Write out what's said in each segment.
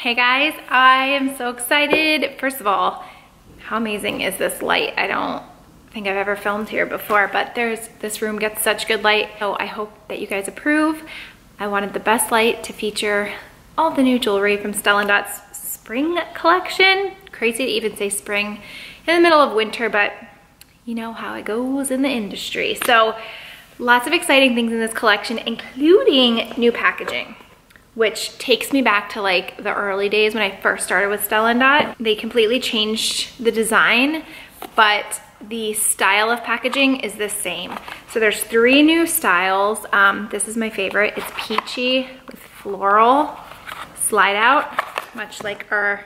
Hey guys, I am so excited. First of all, how amazing is this light? I don't think I've ever filmed here before, but this room gets such good light. So I hope that you guys approve. I wanted the best light to feature all the new jewelry from Stella & Dot's spring collection. Crazy to even say spring in the middle of winter, but you know how it goes in the industry. So lots of exciting things in this collection, including new packaging, which takes me back to like the early days when I first started with Stella & Dot. They completely changed the design, but the style of packaging is the same. So there's three new styles. This is my favorite. It's peachy with floral slide out, much like our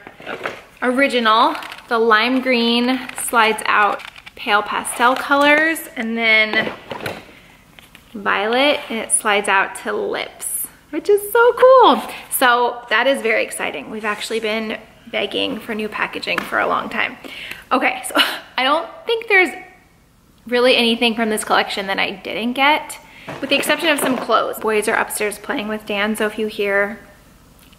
original. The lime green slides out, pale pastel colors, and then violet, and it slides out to lips, which is so cool. So that is very exciting. We've actually been begging for new packaging for a long time. Okay, so I don't think there's really anything from this collection that I didn't get, with the exception of some clothes. Boys are upstairs playing with Dan, so if you hear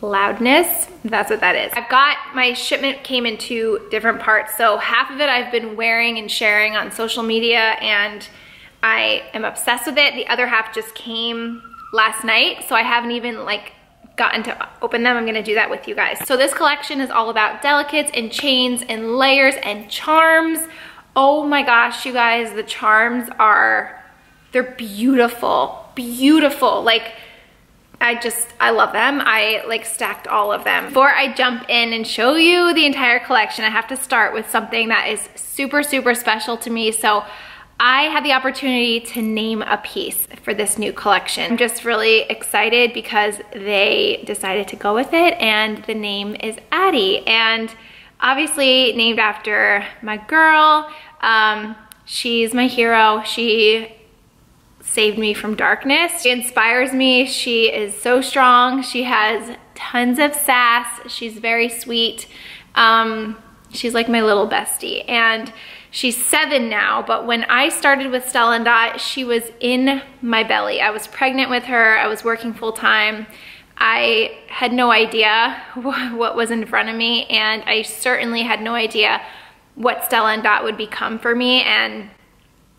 loudness, that's what that is. I've got, my shipment came in two different parts, so half of it I've been wearing and sharing on social media, and I am obsessed with it. The other half just came last night, so I haven't even like gotten to open them. I'm gonna do that with you guys. So this collection is all about delicates and chains and layers and charms. Oh my gosh, you guys, the charms are, they're beautiful, beautiful. Like, I love them. I like stacked all of them. Before I jump in and show you the entire collection, I have to start with something that is super, super special to me. So I had the opportunity to name a piece for this new collection. I'm just really excited because they decided to go with it, and the name is Addie, and obviously named after my girl. She's my hero. She saved me from darkness. She inspires me. She is so strong. She has tons of sass. She's very sweet. She's like my little bestie, and she's 7 now, but when I started with Stella & Dot, she was in my belly. I was pregnant with her. I was working full time. I had no idea what was in front of me, and I certainly had no idea what Stella & Dot would become for me and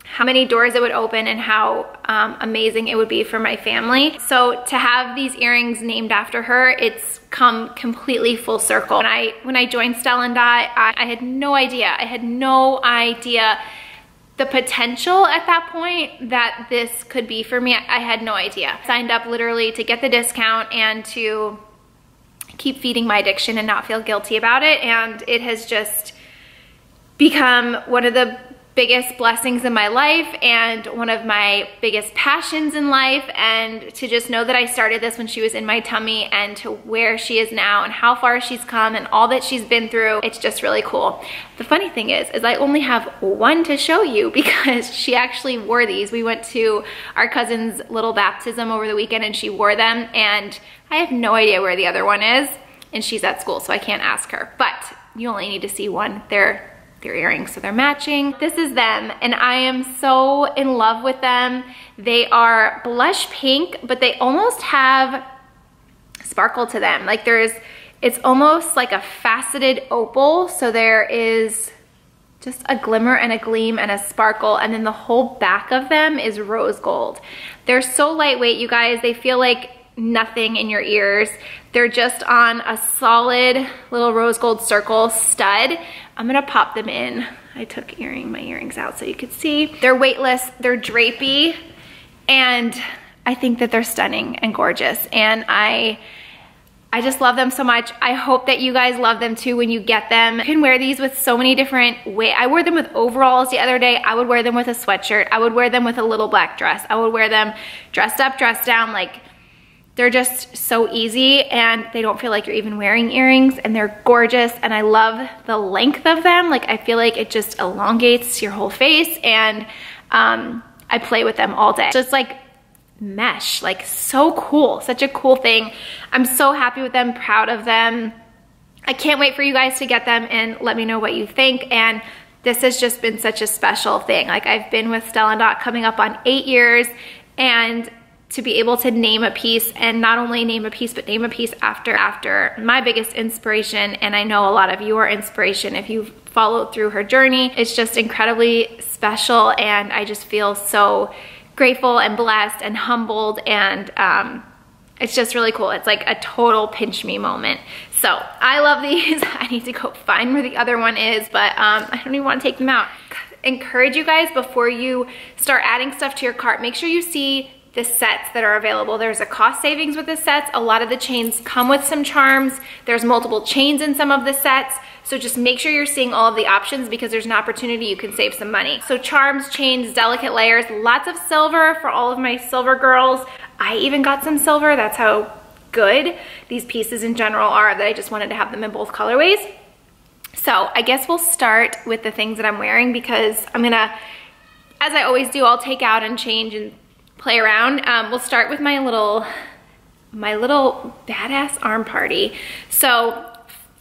how many doors it would open and how amazing it would be for my family. So to have these earrings named after her, it's come completely full circle. When I joined Stella & Dot, I had no idea. I had no idea the potential at that point that this could be for me. I had no idea. Signed up literally to get the discount and to keep feeding my addiction and not feel guilty about it. And it has just become one of the biggest blessings in my life and one of my biggest passions in life, and to just know that I started this when she was in my tummy and to where she is now and how far she's come and all that she's been through, it's just really cool. The funny thing is I only have one to show you because she actually wore these. We went to our cousin's little baptism over the weekend and she wore them, and I have no idea where the other one is, and she's at school, so I can't ask her, but you only need to see one. They're earrings, so they're matching. This is them, and I am so in love with them. They are blush pink, but they almost have sparkle to them. Like it's almost like a faceted opal, so there is just a glimmer and a gleam and a sparkle, and then the whole back of them is rose gold. They're so lightweight, you guys. They feel like nothing in your ears. They're just on a solid little rose gold circle stud. I'm gonna pop them in. I took my earrings out so you could see. They're weightless, they're drapey, and I think that they're stunning and gorgeous, and I just love them so much. I hope that you guys love them too when you get them. You can wear these with so many different ways. I wore them with overalls the other day. I would wear them with a sweatshirt. I would wear them with a little black dress. I would wear them dressed up, dressed down. Like, they're just so easy, and they don't feel like you're even wearing earrings, and they're gorgeous, and I love the length of them. Like, I feel like it just elongates your whole face, and I play with them all day. So it's like mesh, like so cool, such a cool thing. I'm so happy with them, proud of them. I can't wait for you guys to get them and let me know what you think. And this has just been such a special thing. Like, I've been with Stella & Dot coming up on 8 years, and to be able to name a piece, and not only name a piece, but name a piece after my biggest inspiration, and I know a lot of your inspiration if you've followed through her journey. It's just incredibly special, and I just feel so grateful and blessed and humbled, and it's just really cool. It's like a total pinch me moment. So I love these. I need to go find where the other one is, but I don't even want to take them out. Encourage you guys, before you start adding stuff to your cart, make sure you see the sets that are available. There's a cost savings with the sets. A lot of the chains come with some charms. There's multiple chains in some of the sets. So just make sure you're seeing all of the options, because there's an opportunity you can save some money. So charms, chains, delicate layers, lots of silver for all of my silver girls. I even got some silver. That's how good these pieces in general are, that I just wanted to have them in both colorways. So I guess we'll start with the things that I'm wearing, because I'm gonna, as I always do, I'll take out and change and play around. We'll start with my little badass arm party. So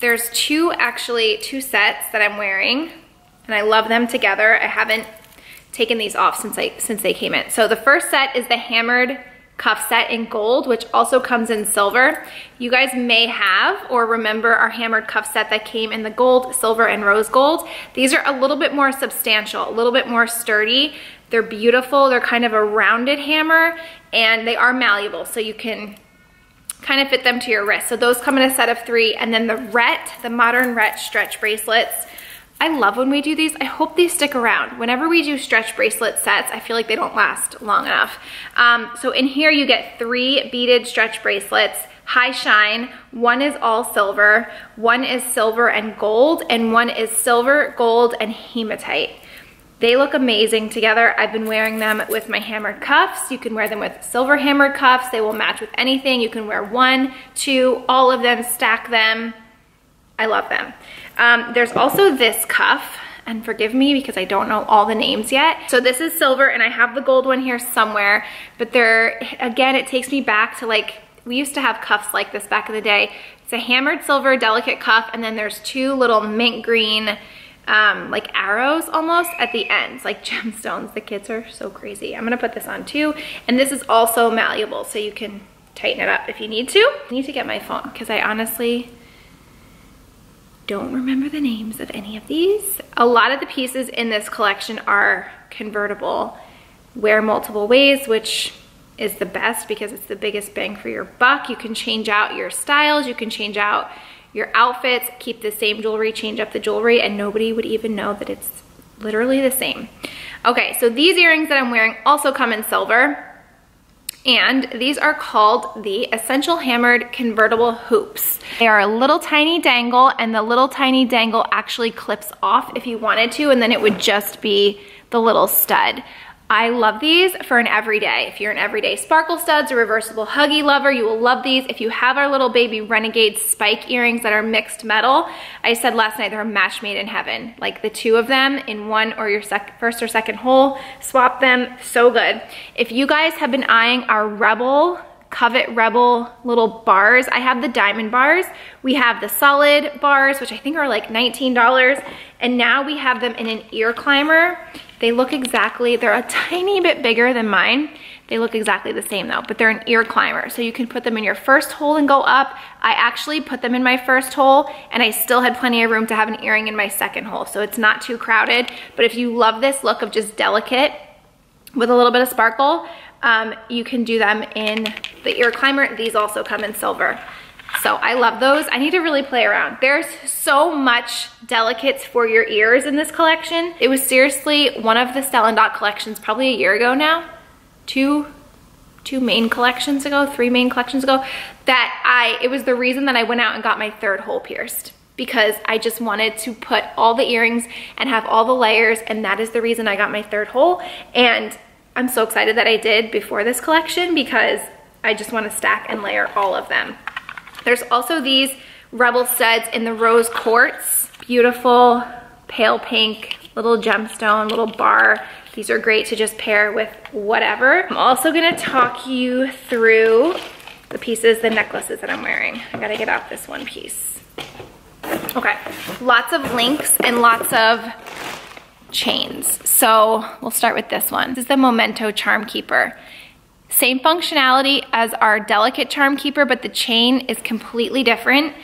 there's actually two sets that I'm wearing, and I love them together. I haven't taken these off since they came in. So the first set is the hammered cuff set in gold, which also comes in silver. You guys may have or remember our hammered cuff set that came in the gold, silver, and rose gold. These are a little bit more substantial, a little bit more sturdy. They're beautiful. They're kind of a rounded hammer, and they are malleable, so you can kind of fit them to your wrist. So those come in a set of 3. And then the Rhett, the modern Rhett stretch bracelets. I love when we do these. I hope they stick around. Whenever we do stretch bracelet sets, I feel like they don't last long enough. So in here you get 3 beaded stretch bracelets, high shine. One is all silver, one is silver and gold, and one is silver, gold, and hematite. They look amazing together. I've been wearing them with my hammered cuffs. You can wear them with silver hammered cuffs. They will match with anything. You can wear 1, 2, all of them, stack them. I love them. There's also this cuff, and forgive me because I don't know all the names yet. So this is silver, and I have the gold one here somewhere, but they're, again, it takes me back to, like, we used to have cuffs like this back in the day. It's a hammered silver delicate cuff, and then there's 2 little mint green, like arrows almost at the ends, like gemstones. The kids are so crazy. I'm gonna put this on too, and this is also malleable, so you can tighten it up if you need to. I need to get my phone, because I honestly don't remember the names of any of these. A lot of the pieces in this collection are convertible, wear multiple ways, which is the best because it's the biggest bang for your buck. You can change out your styles, you can change out your outfits, keep the same jewelry, change up the jewelry, and nobody would even know that it's literally the same. Okay, so these earrings that I'm wearing also come in silver, and these are called the Essential Hammered Convertible Hoops. They are a little tiny dangle, and the little tiny dangle actually clips off if you wanted to, and then it would just be the little stud. I love these for an everyday. If you're an everyday sparkle studs or reversible huggy lover, you will love these. If you have our little baby renegade spike earrings that are mixed metal, I said last night they're a match made in heaven. Like the 2 of them in one or your first or second hole, swap them, so good. If you guys have been eyeing our Rebel, Covet Rebel little bars, I have the diamond bars. We have the solid bars, which I think are like $19. And now we have them in an ear climber. They look exactly, they're a tiny bit bigger than mine. They look exactly the same though, but they're an ear climber. So you can put them in your first hole and go up. I actually put them in my first hole, and I still had plenty of room to have an earring in my second hole. So it's not too crowded. But if you love this look of just delicate with a little bit of sparkle, you can do them in the ear climber. These also come in silver. So I love those. I need to really play around. There's so much delicates for your ears in this collection. It was seriously one of the Stella & Dot collections probably a year ago now, two main collections ago, 3 main collections ago, that it was the reason that I went out and got my 3rd hole pierced, because I just wanted to put all the earrings and have all the layers, and that is the reason I got my 3rd hole. And I'm so excited that I did before this collection, because I just want to stack and layer all of them. There's also these Rebel studs in the rose quartz, beautiful pale pink, little gemstone, little bar. These are great to just pair with whatever. I'm also gonna talk you through the pieces, the necklaces that I'm wearing. I gotta get out this one piece. Okay, lots of links and lots of chains. So we'll start with this one. This is the Momento Charm Keeper. Same functionality as our Delicate Charm Keeper, but the chain is completely different.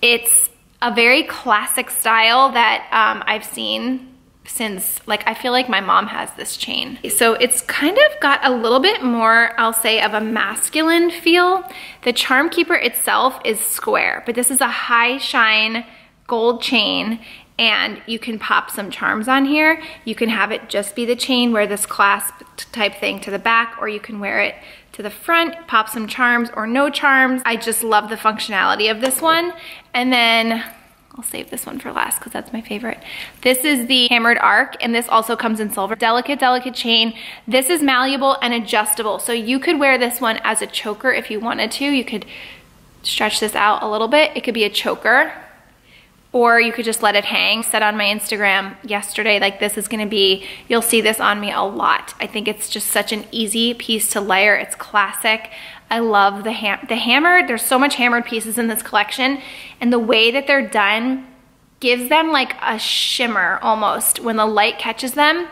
It's a very classic style that I've seen since, like, I feel like my mom has this chain. So it's kind of got a little bit more, I'll say, of a masculine feel. The Charm Keeper itself is square, but this is a high shine gold chain, and you can pop some charms on here. You can have it just be the chain, wear this clasp type thing to the back, or you can wear it to the front, pop some charms or no charms. I just love the functionality of this one. And then I'll save this one for last because that's my favorite. This is the Hammered Arc, and this also comes in silver. Delicate chain. This is malleable and adjustable, so you could wear this one as a choker if you wanted to. You could stretch this out a little bit. It could be a choker, or you could just let it hang. I said on my Instagram yesterday, like, this is gonna be, you'll see this on me a lot. I think it's just such an easy piece to layer. It's classic. I love the hammered. There's so much hammered pieces in this collection, and the way that they're done gives them like a shimmer almost when the light catches them.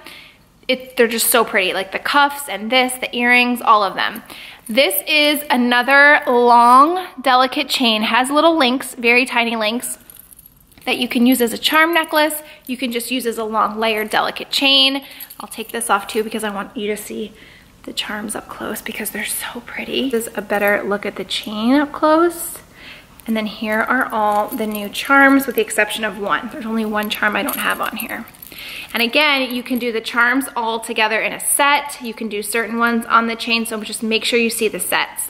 They're just so pretty, like the cuffs and this, the earrings, all of them. This is another long, delicate chain. Has little links, very tiny links, that you can use as a charm necklace. You can just use as a long layered delicate chain. I'll take this off too because I want you to see the charms up close because they're so pretty. This is a better look at the chain up close. And then here are all the new charms with the exception of one. There's only one charm I don't have on here. And again, you can do the charms all together in a set. You can do certain ones on the chain, so just make sure you see the sets.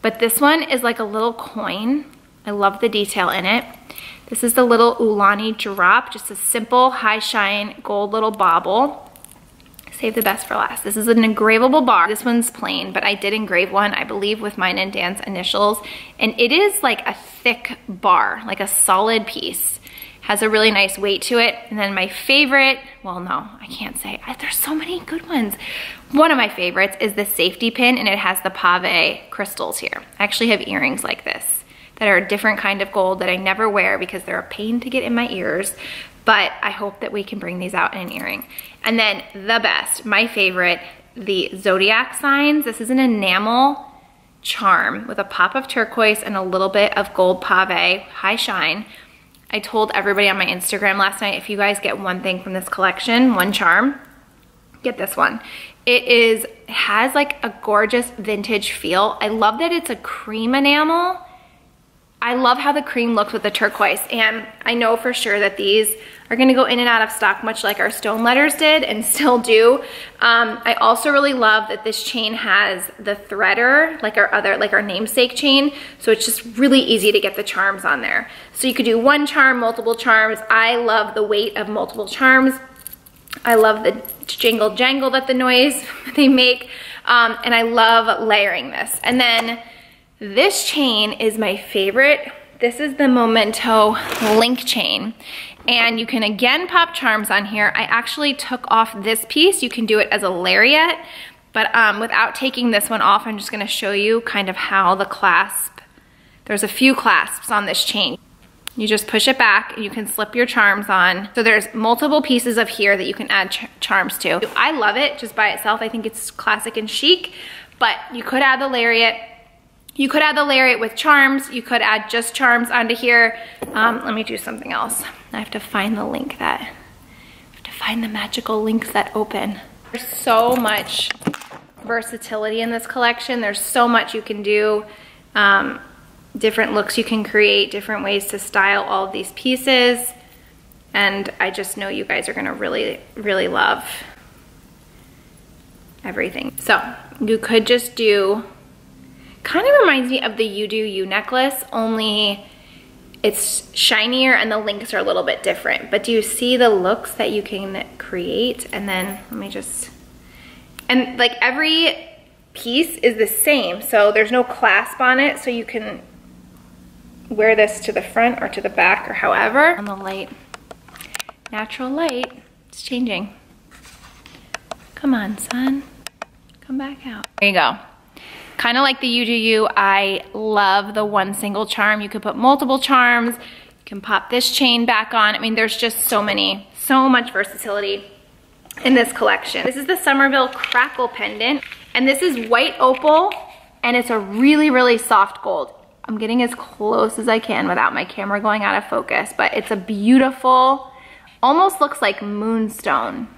But this one is like a little coin. I love the detail in it. This is the little Ulani drop, just a simple high shine gold little bauble. Save the best for last. This is an engravable bar. This one's plain, but I did engrave one, I believe, with mine and Dan's initials. And it is like a thick bar, like a solid piece. Has a really nice weight to it. And then my favorite, well, no, I can't say. There's so many good ones. One of my favorites is the safety pin, and it has the pave crystals here. I actually have earrings like this that are a different kind of gold that I never wear because they're a pain to get in my ears, but I hope that we can bring these out in an earring. And then the best, my favorite, the zodiac signs. This is an enamel charm with a pop of turquoise and a little bit of gold pave, high shine. I told everybody on my Instagram last night, if you guys get one thing from this collection, one charm, get this one. It has like a gorgeous vintage feel. I love that it's a cream enamel. I love how the cream looks with the turquoise, and I know for sure that these are gonna go in and out of stock, much like our stone letters did and still do. I also really love that this chain has the threader, like our namesake chain, so it's just really easy to get the charms on there. So you could do one charm, multiple charms. I love the weight of multiple charms. I love the jingle jangle that the noise they make, and I love layering this. And then this chain is my favorite. This is the Momento link chain, and you can again pop charms on here. I actually took off this piece. You can do it as a lariat, but without taking this one off, I'm just going to show you kind of how the clasp, there's a few clasps on this chain. You just push it back and you can slip your charms on. So there's multiple pieces of here that you can add charms to. I love it just by itself. I think it's classic and chic, but you could add the lariat. You could add the lariat with charms. You could add just charms onto here. Let me do something else. I have to find the link that, I have to find the magical links that open. There's so much versatility in this collection. There's so much you can do, different looks you can create, different ways to style all of these pieces. And I just know you guys are gonna really, really love everything. So you could just do, kind of reminds me of the You Do You necklace, only it's shinier and the links are a little bit different. But do you see the looks that you can create? And then let me just, and like every piece is the same, so there's no clasp on it, so you can wear this to the front or to the back or however. On the light, natural light, it's changing. Come on, sun, come back out. There you go. Kind of like the You Do You, I love the one single charm. You could put multiple charms. You can pop this chain back on. I mean, there's just so many, so much versatility in this collection. This is the Sommerville Crackle Pendant. And this is white opal, and it's a really, really soft gold. I'm getting as close as I can without my camera going out of focus, but it's a beautiful, almost looks like moonstone.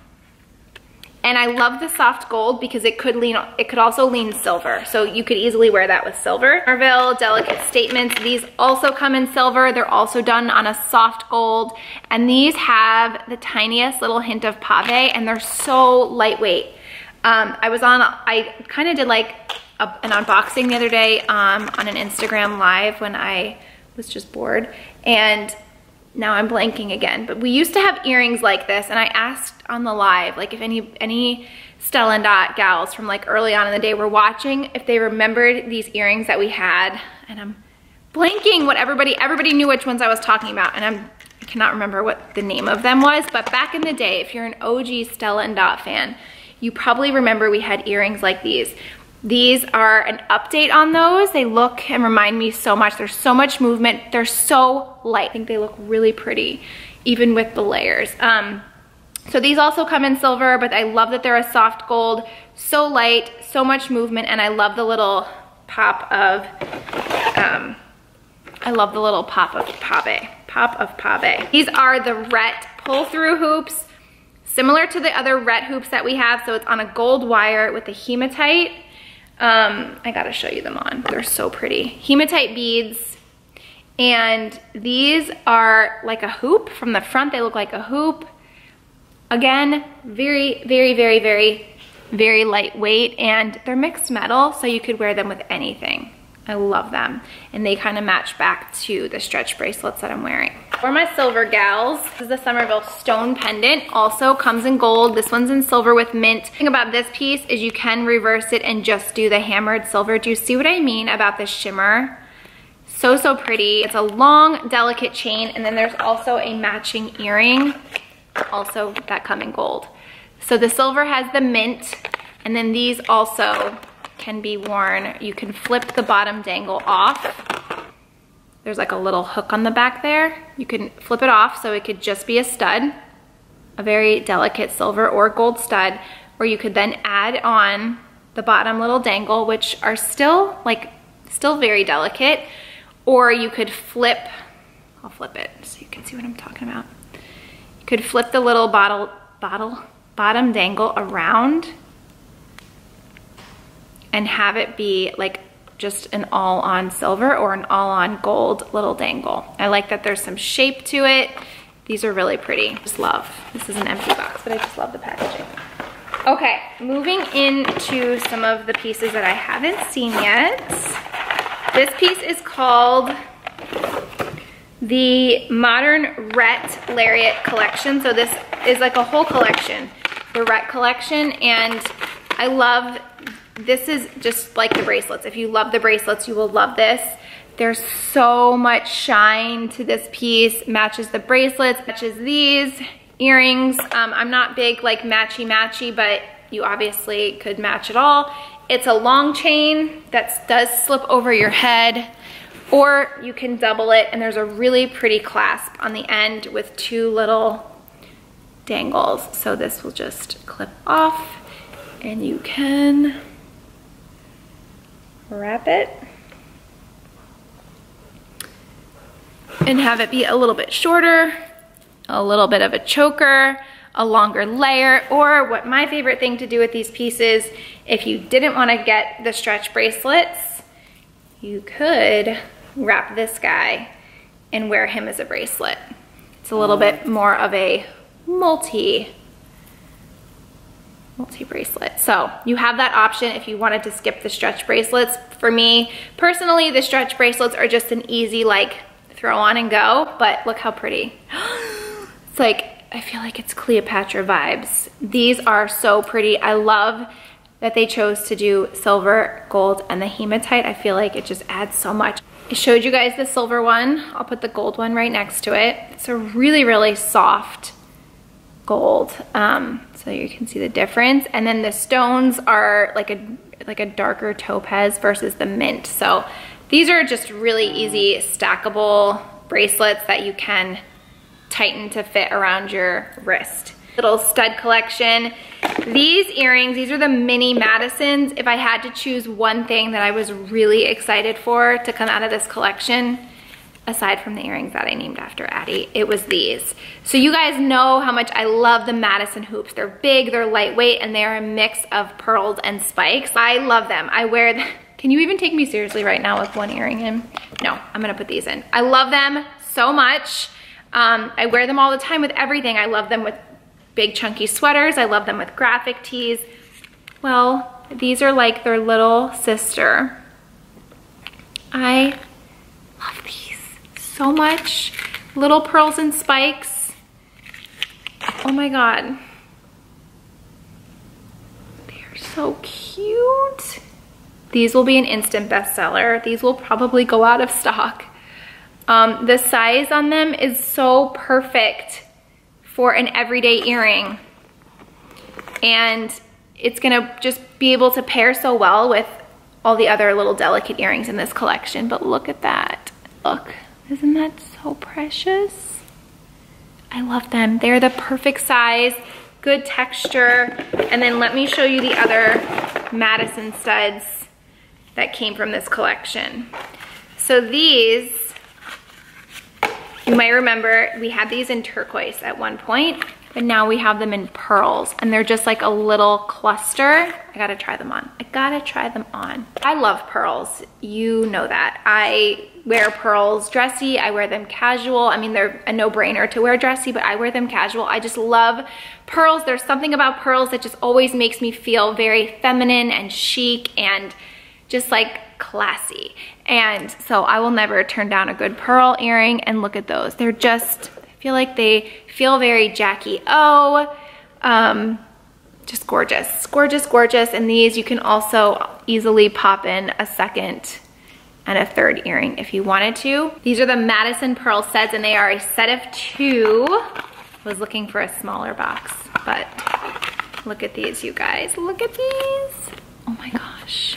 And I love the soft gold because it could also lean silver. So you could easily wear that with silver. Sommerville Delicate Statements, these also come in silver. They're also done on a soft gold. And these have the tiniest little hint of pave, and they're so lightweight. I kind of did like an unboxing the other day on an Instagram live when I was just bored, and now I'm blanking again, but we used to have earrings like this, and I asked on the live, like if any Stella & Dot gals from like early on in the day were watching, if they remembered these earrings that we had, and I'm blanking what everybody knew which ones I was talking about, and I cannot remember what the name of them was, but back in the day, if you're an OG Stella & Dot fan, you probably remember we had earrings like these. These are an update on those. They look and remind me so much. There's so much movement. They're so light. I think they look really pretty, even with the layers. So these also come in silver, but I love that they're a soft gold. So light, so much movement, and I love the little pop of, pave. These are the Rhett pull-through hoops, similar to the other Rhett hoops that we have. So it's on a gold wire with a hematite. I gotta show you them on. They're so pretty. Hematite beads, and these are like a hoop from the front. They look like a hoop. Again, very, very lightweight, and they're mixed metal, so you could wear them with anything. I love them, and they kind of match back to the stretch bracelets that I'm wearing. For my silver gals, this is the Sommerville Stone Pendant, also comes in gold. This one's in silver with mint. The thing about this piece is you can reverse it and just do the hammered silver. Do you see what I mean about the shimmer? So, so pretty. It's a long, delicate chain, and then there's also a matching earring, also that come in gold. So the silver has the mint, and then these also can be worn. You can flip the bottom dangle off. There's like a little hook on the back there. You can flip it off so it could just be a stud, a very delicate silver or gold stud, or you could then add on the bottom little dangle, which are still very delicate, or you could flip, I'll flip it so you can see what I'm talking about. You could flip the little bottom dangle around and have it be like just an all on silver or an all on gold little dangle. I like that there's some shape to it. These are really pretty. Just love. This is an empty box, but I just love the packaging. Okay, moving into some of the pieces that I haven't seen yet. This piece is called the Modern Rhett Lariat Collection. So this is like a whole collection, the Rhett collection, and I love this is just like the bracelets. If you love the bracelets, you will love this. There's so much shine to this piece. Matches the bracelets, matches these earrings. I'm not big like matchy-matchy, but you obviously could match it all. It's a long chain that does slip over your head, or you can double it, and there's a really pretty clasp on the end with two little dangles. So this will just clip off, and you can wrap it and have it be a little bit shorter, a little bit of a choker, a longer layer, or what my favorite thing to do with these pieces, if you didn't want to get the stretch bracelets, you could wrap this guy and wear him as a bracelet. It's a little bit more of a multi bracelet. So you have that option if you wanted to skip the stretch bracelets. For me personally, the stretch bracelets are just an easy like throw on and go, but look how pretty. It's like, I feel like it's Cleopatra vibes. These are so pretty. I love that they chose to do silver, gold, and the hematite. I feel like it just adds so much. I showed you guys the silver one. I'll put the gold one right next to it. It's a really, really soft gold. So you can see the difference. And then the stones are like a darker topaz versus the mint. So these are just really easy stackable bracelets that you can tighten to fit around your wrist. little stud collection. These earrings, these are the mini Madisons. If I had to choose one thing that I was really excited for to come out of this collection, aside from the earrings that I named after Addie, it was these. So you guys know how much I love the Madison hoops. They're big, they're lightweight, and they're a mix of pearls and spikes. I love them. I wear them. Can you even take me seriously right now with one earring in? No, I'm gonna put these in. I love them so much. I wear them all the time with everything. I love them with big chunky sweaters. I love them with graphic tees. Well, these are like their little sister. I love these so much. Little pearls and spikes. Oh my God. They're so cute. These will be an instant bestseller. These will probably go out of stock. The size on them is so perfect for an everyday earring. And it's gonna just be able to pair so well with all the other little delicate earrings in this collection. But look at that, look. Isn't that so precious? I love them. They're the perfect size, good texture. And then let me show you the other Madison studs that came from this collection. So these, you might remember, we had these in turquoise at one point, but now we have them in pearls, and they're just like a little cluster. I gotta try them on. I gotta try them on. I love pearls, you know that. I wear pearls dressy, I wear them casual. I mean, they're a no-brainer to wear dressy, but I wear them casual. I just love pearls. There's something about pearls that just always makes me feel very feminine and chic and just like classy. And so I will never turn down a good pearl earring, and look at those. They're just, I feel like they feel very Jackie O. Just gorgeous, gorgeous, gorgeous. And these you can also easily pop in a second and a third earring if you wanted to. These are the Madison pearl sets, and they are a set of two. I was looking for a smaller box, but look at these, you guys. Look at these. Oh my gosh.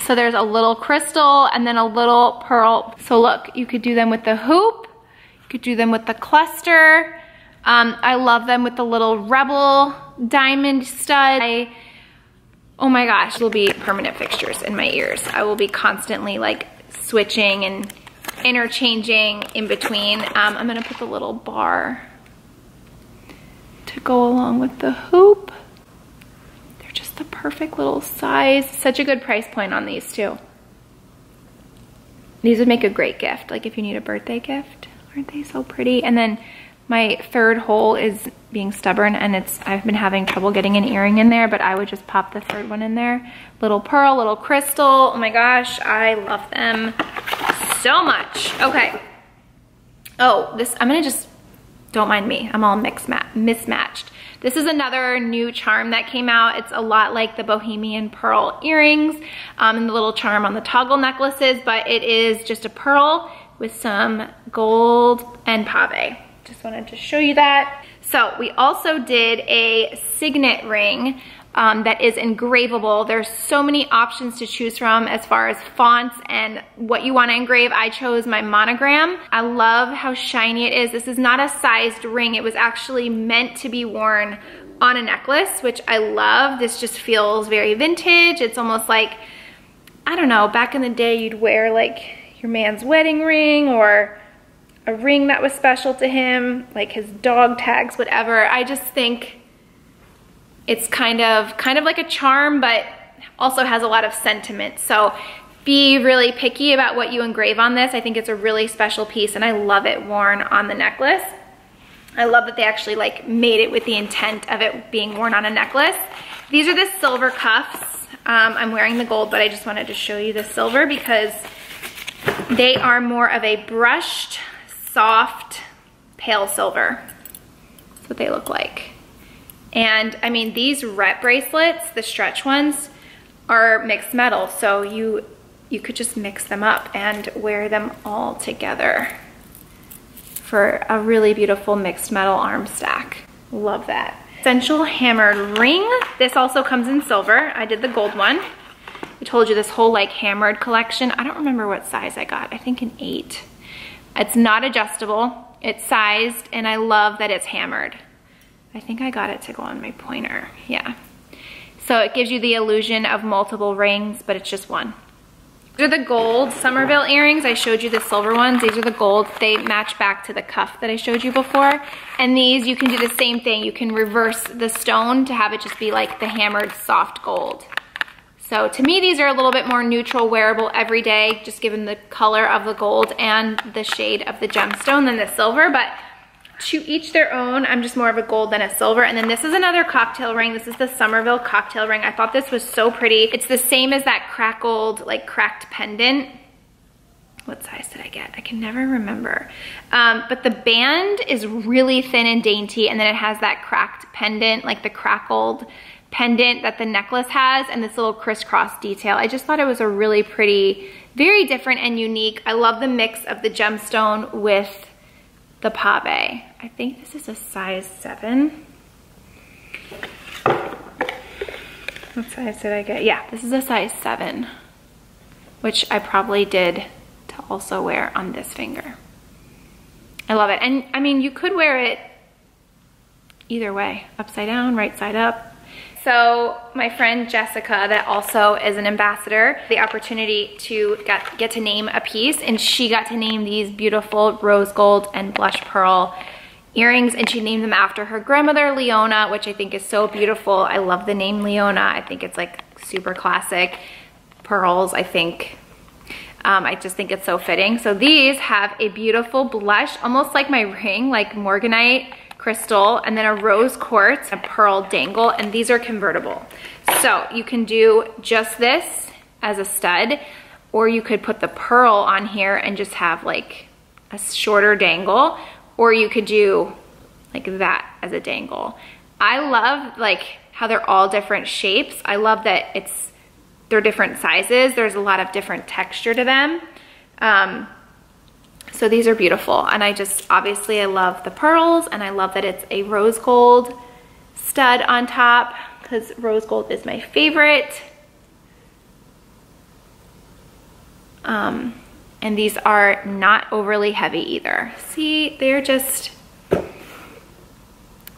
So there's a little crystal and then a little pearl. So look, you could do them with the hoop. You could do them with the cluster. I love them with the little Rebel diamond stud. Oh my gosh, they'll be permanent fixtures in my ears. I will be constantly like switching and interchanging in between. I'm gonna put the little bar to go along with the hoop. They're just the perfect little size. Such a good price point on these too. These would make a great gift, like if you need a birthday gift. Aren't they so pretty? And then my third hole is being stubborn, and I've been having trouble getting an earring in there, but I would just pop the third one in there. Little pearl, little crystal. Oh my gosh, I love them so much. Okay. Oh, this, I'm gonna just, don't mind me. I'm all mismatched. This is another new charm that came out. It's a lot like the Bohemian pearl earrings and the little charm on the toggle necklaces, but it is just a pearl with some gold and pave. Just wanted to show you that. So we also did a signet ring that is engravable. There's so many options to choose from as far as fonts and what you want to engrave. I chose my monogram. I love how shiny it is. This is not a sized ring. It was actually meant to be worn on a necklace, which I love. This just feels very vintage. It's almost like, I don't know, back in the day you'd wear like your man's wedding ring or a ring that was special to him, like his dog tags, whatever. I just think it's kind of like a charm, but also has a lot of sentiment. So be really picky about what you engrave on this. I think it's a really special piece, and I love it worn on the necklace. I love that they actually like made it with the intent of it being worn on a necklace. These are the silver cuffs. I'm wearing the gold, but I just wanted to show you the silver because they are more of a brushed, soft, pale silver. That's what they look like. And I mean, these Rhett bracelets, the stretch ones, are mixed metal. So you could just mix them up and wear them all together for a really beautiful mixed metal arm stack. Love that. Essential hammered ring. This also comes in silver. I did the gold one. I told you this whole like hammered collection. I don't remember what size I got. I think an 8. It's not adjustable, it's sized, and I love that it's hammered. I I think I got it to go on my pointer. Yeah. So it gives you the illusion of multiple rings, but it's just one. These are the gold Sommerville earrings. I showed you the silver ones. These are the gold. They match back to the cuff that I showed you before. And these, you can do the same thing. You can reverse the stone to have it just be like the hammered soft gold. So to me, these are a little bit more neutral, wearable every day, just given the color of the gold and the shade of the gemstone than the silver, but to each their own. I'm just more of a gold than a silver. And then this is another cocktail ring. This is the Sommerville cocktail ring. I thought this was so pretty. It's the same as that crackled, like cracked pendant. What size did I get? I can never remember. But the band is really thin and dainty, and then it has that cracked pendant, like the crackled pendant that the necklace has, and this little crisscross detail. I just thought it was a really pretty, very different and unique. I love the mix of the gemstone with the pave. I think this is a size 7. What size did I get? Yeah, this is a size 7, which I probably did to also wear on this finger. I love it. And I mean, you could wear it either way, upside down, right side up. So my friend Jessica, that also is an ambassador, the opportunity to get to name a piece, and she got to name these beautiful rose gold and blush pearl earrings, and she named them after her grandmother, Leona, which I think is so beautiful. I love the name Leona. I think it's like super classic. Pearls, I think. I just think it's so fitting. So these have a beautiful blush, almost like my ring, like Morganite crystal, and then a rose quartz, a pearl dangle, and these are convertible. So you can do just this as a stud, or you could put the pearl on here and just have like a shorter dangle, or you could do like that as a dangle. I love like how they're all different shapes. I love that they're different sizes. There's a lot of different texture to them. So these are beautiful, and I just, obviously I love the pearls, and I love that it's a rose gold stud on top, because rose gold is my favorite. And these are not overly heavy either. See, they're just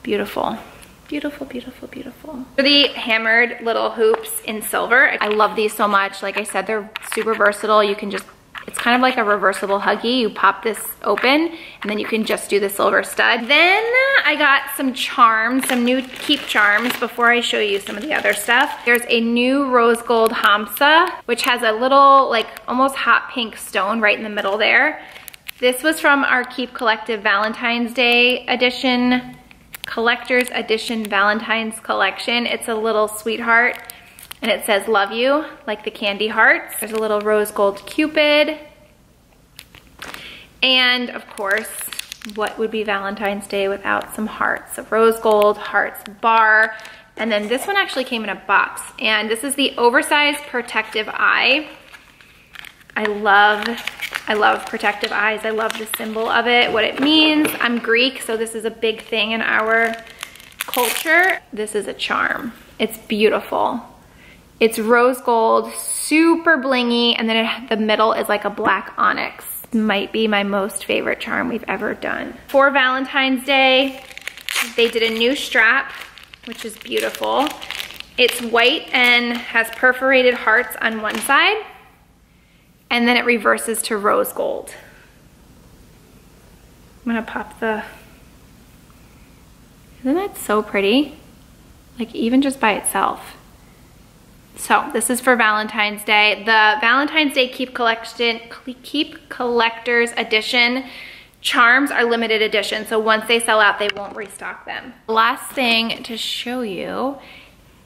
beautiful. Beautiful, beautiful, beautiful. For the hammered little hoops in silver, I love these so much. Like I said, they're super versatile. You can just, it's kind of like a reversible huggy. You pop this open, and then you can just do the silver stud. Then I got some charms, some new keep charms, before I show you some of the other stuff. There's a new rose gold hamsa, which has a little like almost hot pink stone right in the middle there. This was from our Keep Collective Valentine's Day edition, collector's edition Valentine's collection. It's a little sweetheart, and it says love you, like the candy hearts. There's a little rose gold cupid. And of course, what would be Valentine's Day without some hearts? So rose gold, hearts bar. And then this one actually came in a box. And this is the oversized protective eye. I love protective eyes. I love the symbol of it, what it means. I'm Greek, so this is a big thing in our culture. This is a charm. It's beautiful. It's rose gold, super blingy, and then the middle is like a black onyx. Might be my most favorite charm we've ever done. For Valentine's Day, they did a new strap, which is beautiful. It's white and has perforated hearts on one side, and then it reverses to rose gold. I'm gonna pop the, isn't that so pretty? Like even just by itself. So this is for Valentine's Day. The Valentine's Day Keep Collectors Edition charms are limited edition, so once they sell out, they won't restock them. Last thing to show you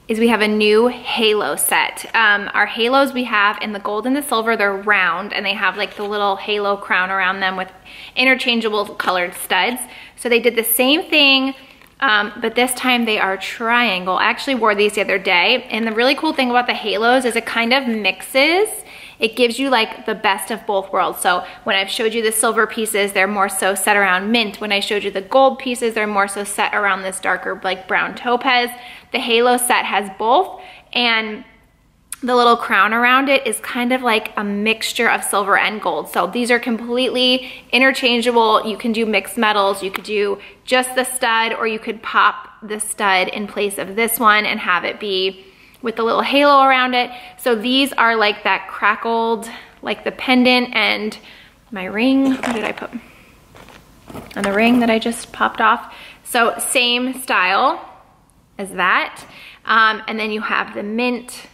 is we have a new halo set. Our halos we have in the gold and the silver, they're round, and they have like the little halo crown around them with interchangeable colored studs. So they did the same thing, but this time they are triangle. I actually wore these the other day, and the really cool thing about the halos is it kind of mixes. It gives you like the best of both worlds. So when I've showed you the silver pieces, they're more so set around mint. When I showed you the gold pieces, they're more so set around this darker like brown topaz. The halo set has both, and The little crown around it is kind of like a mixture of silver and gold. So these are completely interchangeable. You can do mixed metals. You could do just the stud, or you could pop the stud in place of this one and have it be with the little halo around it. So these are like that crackled, like the pendant and my ring. What did I put? And the ring that I just popped off. So same style as that. And then you have the mint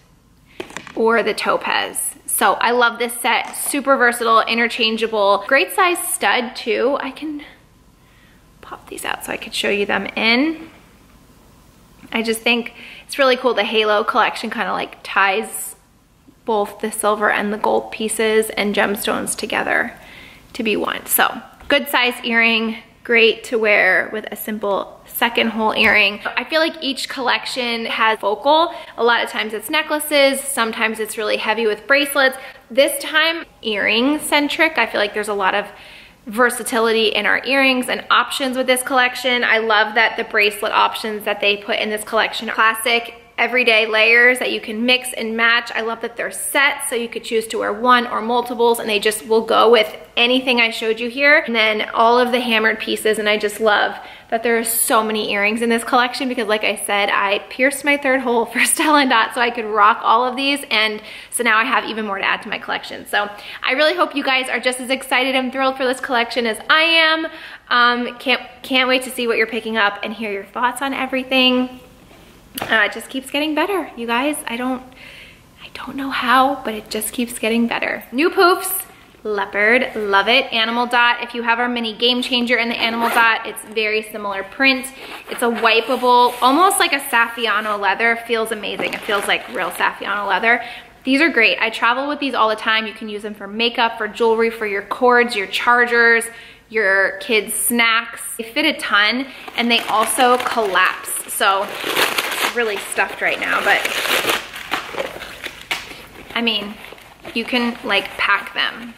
or the topaz. So I love this set, super versatile, interchangeable, great size stud too. I can pop these out so I could show you them in. I just think it's really cool. The halo collection kind of like ties both the silver and the gold pieces and gemstones together to be one. So good size earring, great to wear with a simple second hole earring. I feel like each collection has focal. A lot of times it's necklaces, sometimes it's really heavy with bracelets. This time, earring centric. I feel like there's a lot of versatility in our earrings and options with this collection. I love that the bracelet options that they put in this collection are classic, everyday layers that you can mix and match. I love that they're set, so you could choose to wear one or multiples, and they just will go with anything I showed you here. And then all of the hammered pieces, and I just love that there are so many earrings in this collection because, like I said, I pierced my third hole for Stella & Dot so I could rock all of these, and so now I have even more to add to my collection. So I really hope you guys are just as excited and thrilled for this collection as I am. Can't wait to see what you're picking up and hear your thoughts on everything. It just keeps getting better, you guys. I don't know how, but it just keeps getting better. New poofs. Leopard, love it. Animal dot, if you have our mini game changer in the animal dot, it's very similar print. It's a wipeable, almost like a Saffiano leather. Feels amazing. It feels like real Saffiano leather. These are great. I travel with these all the time. You can use them for makeup, for jewelry, for your cords, your chargers, your kids' snacks. They fit a ton, and they also collapse. So it's really stuffed right now, but I mean, you can like pack them.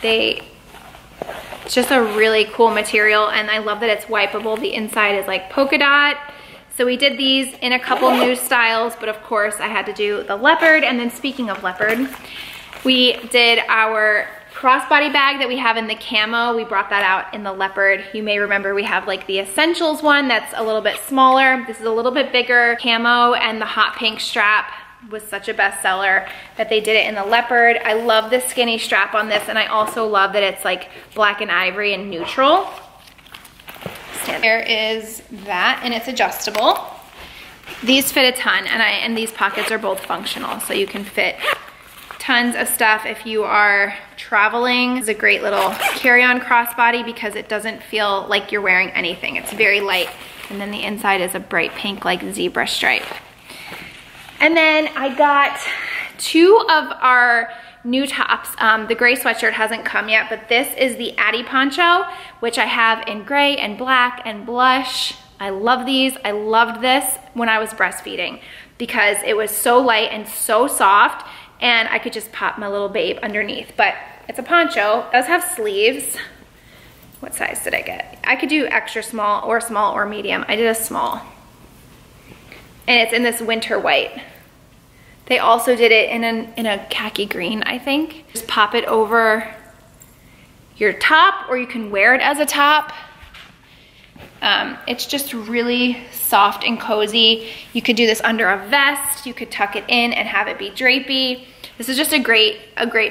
It's just a really cool material, and I love that it's wipeable. The inside is like polka dot. So we did these in a couple new styles, but of course I had to do the leopard. And then speaking of leopard, we did our crossbody bag that we have in the camo. We brought that out in the leopard. You may remember we have like the essentials one that's a little bit smaller. This is a little bit bigger camo, and the hot pink strap was such a bestseller that they did it in the leopard. I love the skinny strap on this, and I also love that it's like black and ivory and neutral. There is that, and it's adjustable. These fit a ton, and these pockets are both functional, so you can fit tons of stuff if you are traveling. It's a great little carry-on crossbody because it doesn't feel like you're wearing anything. It's very light, and then the inside is a bright pink like zebra stripe. And then I got two of our new tops. The gray sweatshirt hasn't come yet, but this is the Addie poncho, which I have in gray and black and blush. I love these. I loved this when I was breastfeeding because it was so light and so soft, and I could just pop my little babe underneath. But it's a poncho. It does have sleeves. What size did I get? I could do extra small or medium. I did a small. And it's in this winter white. They also did it in a khaki green, I think. Just pop it over your top, or you can wear it as a top. It's just really soft and cozy. You could do this under a vest. You could tuck it in and have it be drapey. This is just a great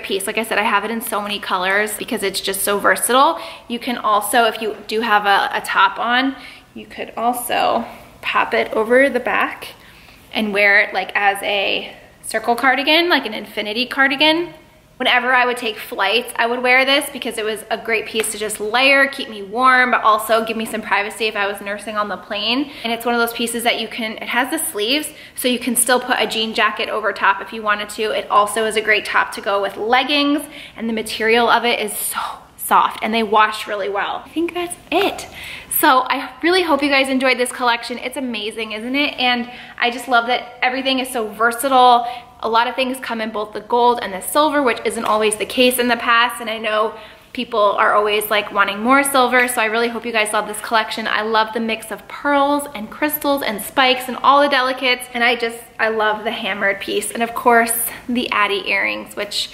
piece. Like I said, I have it in so many colors because it's just so versatile. You can also, if you do have a top on, you could also pop it over the back and wear it like as a circle cardigan, like an infinity cardigan. Whenever I would take flights, I would wear this because it was a great piece to just layer, keep me warm, but also give me some privacy if I was nursing on the plane. And it's one of those pieces that you can, it has the sleeves, so you can still put a jean jacket over top if you wanted to. It also is a great top to go with leggings, and the material of it is so soft, and they wash really well. I think that's it. So I really hope you guys enjoyed this collection. It's amazing, isn't it? And I just love that everything is so versatile. A lot of things come in both the gold and the silver, which isn't always the case in the past. And I know people are always like wanting more silver, so I really hope you guys love this collection. I love the mix of pearls and crystals and spikes and all the delicates, and I love the hammered piece, and of course the Addie earrings, which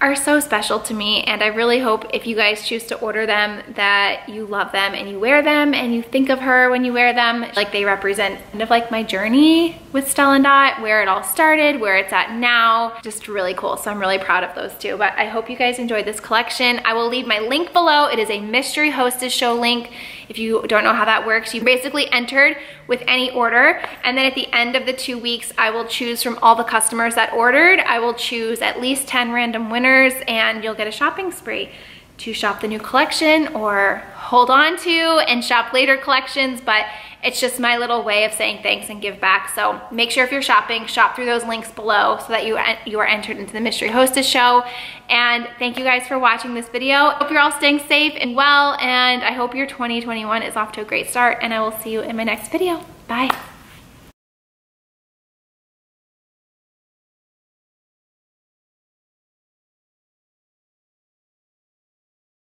are so special to me. And I really hope if you guys choose to order them that you love them and you wear them and you think of her when you wear them. Like, they represent kind of like my journey with Stella & Dot, where it all started, where it's at now. Just really cool. So I'm really proud of those two. But I hope you guys enjoyed this collection. I will leave my link below. It is a mystery hostess show link. If you don't know how that works, you basically entered with any order, and then at the end of the 2 weeks, I will choose from all the customers that ordered. I will choose at least 10 random winners, and you'll get a shopping spree to shop the new collection or hold on to and shop later collections. But it's just my little way of saying thanks and give back. So make sure if you're shopping, shop through those links below so that you are entered into the mystery hostess show. And thank you guys for watching this video. Hope you're all staying safe and well, and I hope your 2021 is off to a great start, and I will see you in my next video. Bye.